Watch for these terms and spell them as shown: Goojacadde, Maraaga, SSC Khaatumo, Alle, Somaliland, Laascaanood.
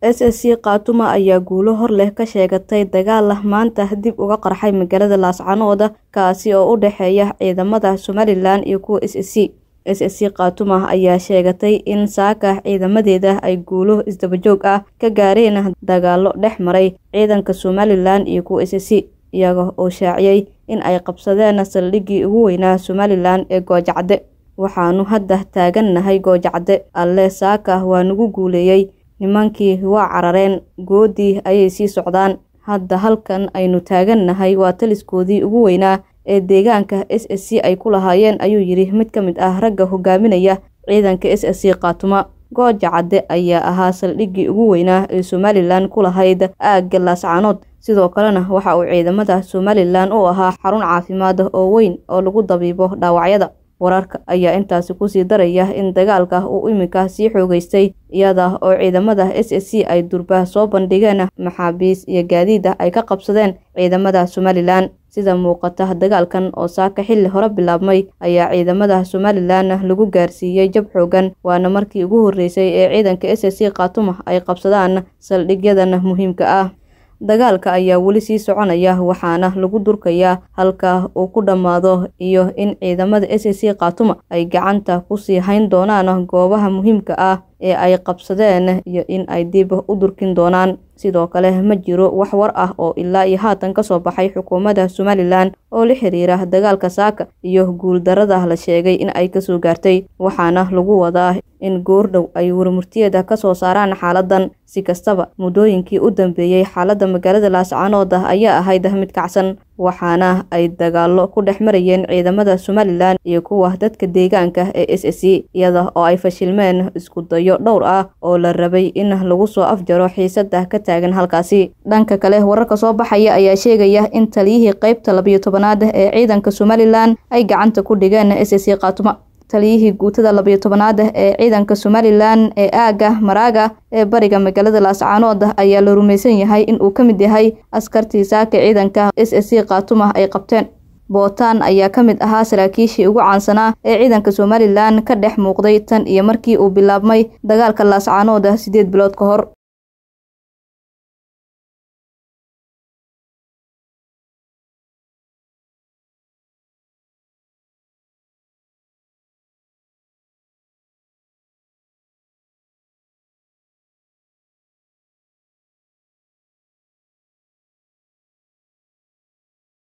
SSC Khaatumo ayaa guulo hor leh ka sheegatay dagaal lahmaanta dib uga qarxay magaalada Laascaanood kaasi oo u dhaxeeya ciidamada Somaliland iyo kuwa SSC Khaatumo ayaa sheegatay in saaka ciidamadeeda ay guulo isdaba joog ah ka gaareen dagaalo dhex maray ciidanka Somaliland iyo kuwa SSC iyaga oo shaaciyay in ay qabsadeen saldhiggii ugu weynaa Somaliland ee Goojacadde waxaanu hadda taagannahay Goojacadde alle saaka waa nagu guuleeyay nimankii waa carareen goodii ayay sii socdaan hadda halkan aynu taagannahay waa taliskoodii ugu weynaa ee deegaanka SSC ay ku lahaayeen ayuu yiri mid ka mid ah ragga hogaaminaya ciidanka SSC Khaatumo Goojacadde ayaa ahaa saldhiggii ugu weynaa ee Somaliland ku lahayd aagga Laascaanood sidoo kalena waxa uu ciidamada Somaliland u ahaa xarun caafimaad oo weyn oo lagu dabiibo dhaawacyada wararka ayaa intaas ku sii daraya in dagaalka uu imika sii xoogaystay iyada oo ciidamada SSC ay durba soo bandhigeen maxaabiis iyo gaadiid ay ka qabsadeen ciidamada Somaliland sida muuqata dagaalkan oo saaka xilli hore bilaabmay ayaa ciidamada Somaliland lagu gaarsiiyay jab xoogan waana markii ugu horeysay ee ciidanka SSC Khaatumo ay qabsadaan saldhigyadan muhiimka ah dagaalka ayaa wali sii soconaya waxaana lagu durkayaa halka uu ku dhamaado iyo in ciidamada SSC Khaatumo ay gacanta ku sii hayn doonaan goobaha muhiimka ah ee ay qabsadeen iyo in ay dib u durkin doonaan sidoo kale ma jiro wax war ah oo ilaa iyo haatan ka soo baxay xukuumadda Somaliland oo la xiriira dagaalka saaka iyo guul darada la sheegay in ay ka soo gaartay waxaana lagu wadaa in goordhow ay warmurtiyada ka soo saaraan xaaladan si kastaba mudooyinkii u dambeeyay xaaladda magaalada Laascaanood ayaa ahayd mid kacsan waxaana ay dagaalo ku dhexmarayeen ciidamada Somaliland iyo kuwa dadka deegaanka ee SSC iyada oo ay fashilmeen isku dayo dhowr ah oo la rabay in lagu soo afjaro xiisada ka taagan halkaasi dhanka kale wararka soo baxaya ayaa sheegaya in taliyihii qaybta 12aad ee ciidanka Somaliland ay gacanta ku dhigeen SSC Khaatumo taliyihii guutada 12aad ee ciidanka Somaliland ee aaga Maraaga ee bariga magaalada Laascaanood ayaa la rumeysan yahay in uu ka mid yahay askartii saaka ciidanka SSC Khaatumo ay qabteen bootaan ayaa ka mid ahaa saraakiishii ugu caansanaa ee ciidanka Somaliland ka dhex muuqday tan iyo markii uu bilaabmay dagaalka Laascaanood 8 bilood ka hor